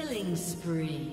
Killing spree.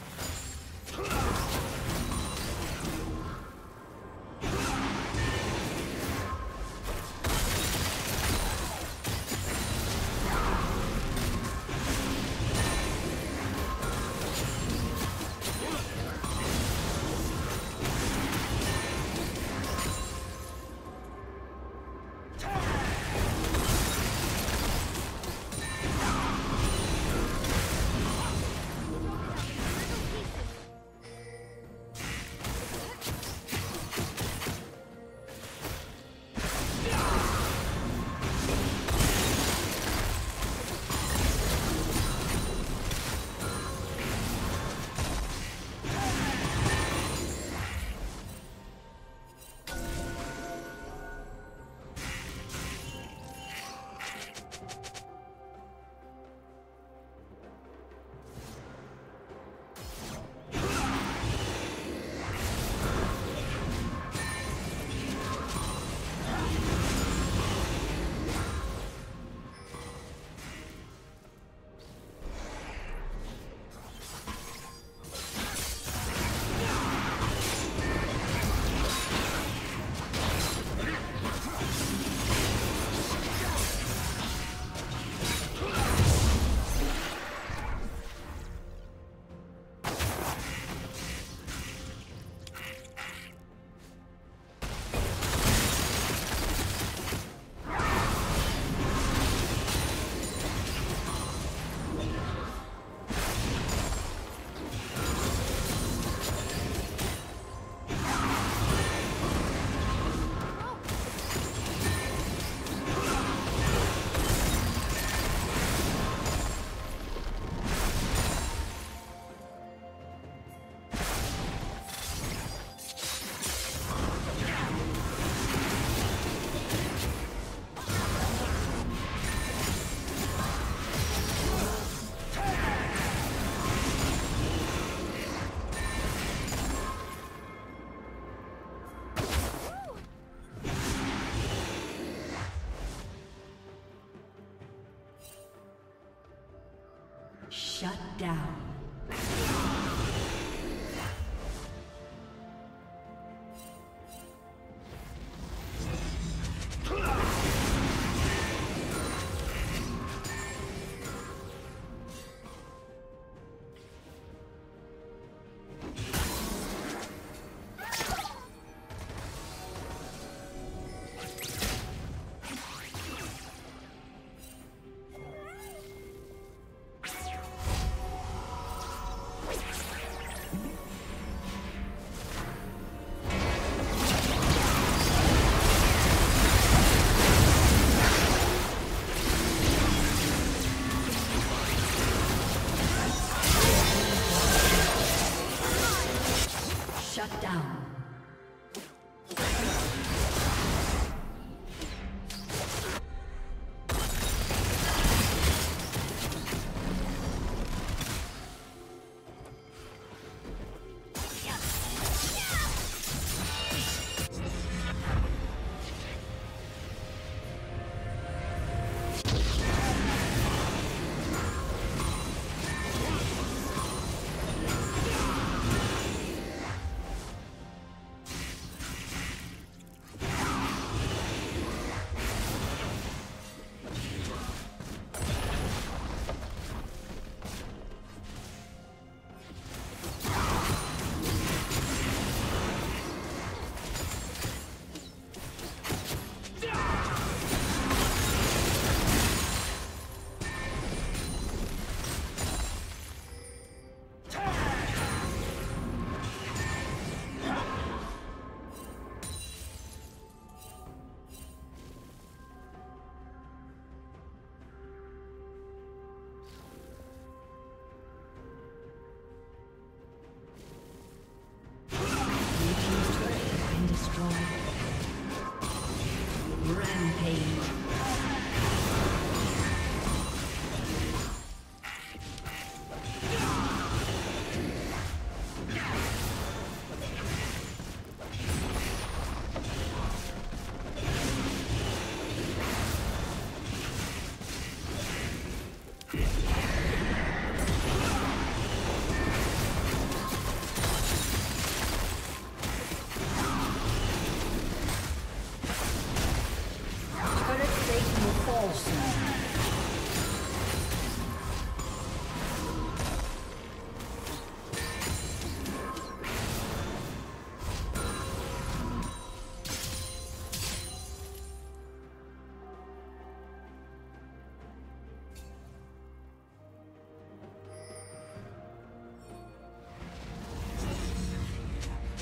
Shut down.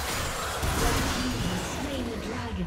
Red team has slain the dragon.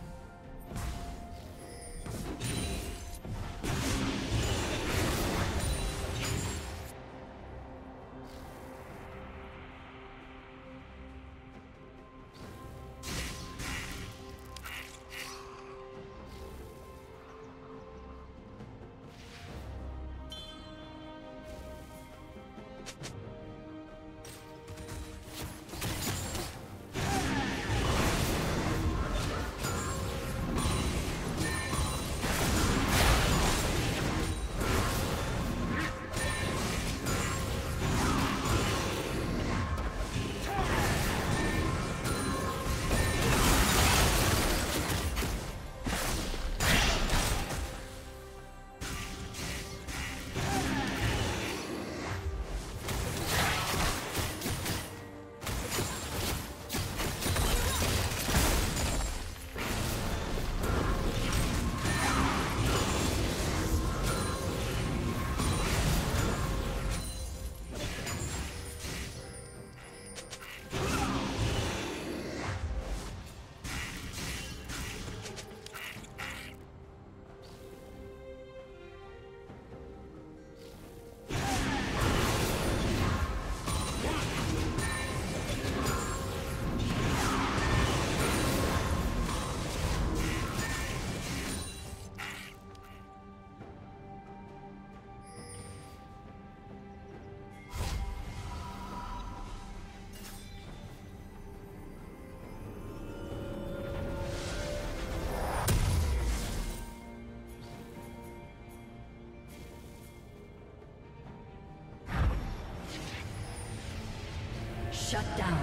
Shut down.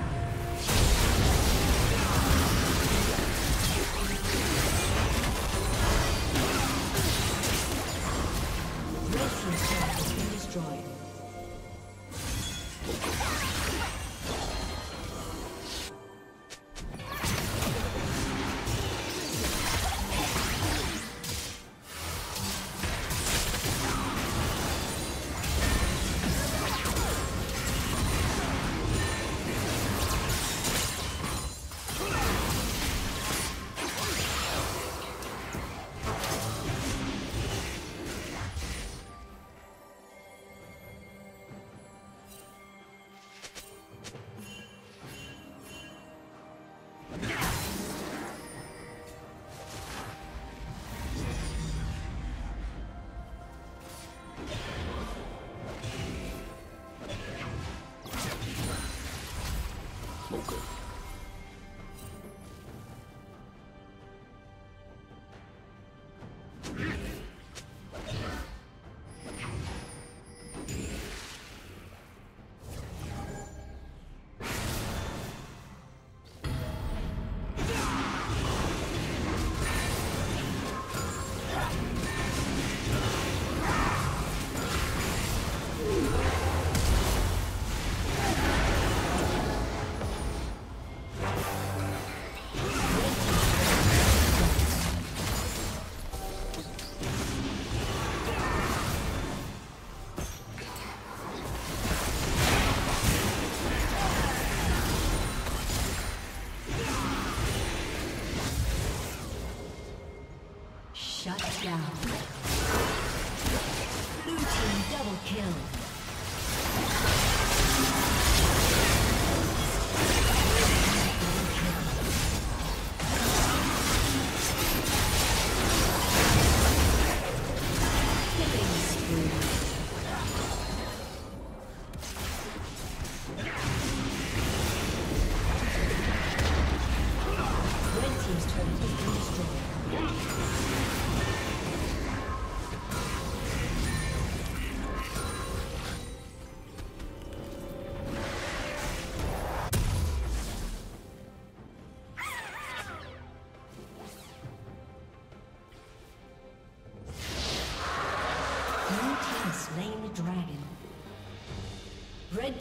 Kill. Red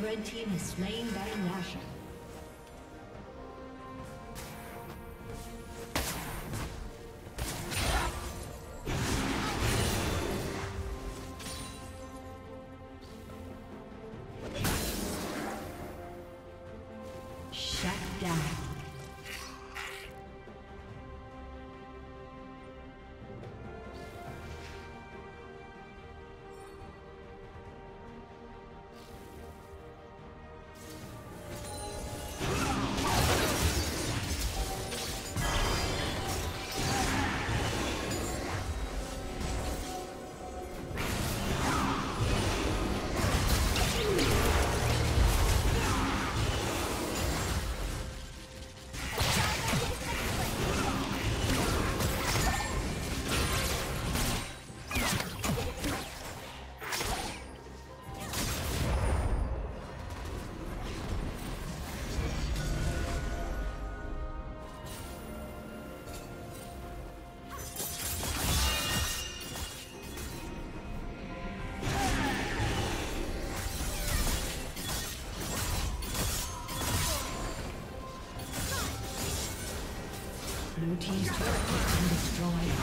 Red team is slain by Nashor. Blue team's turret has been destroyed.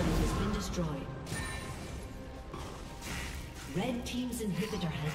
turret has been destroyed. Red team's inhibitor has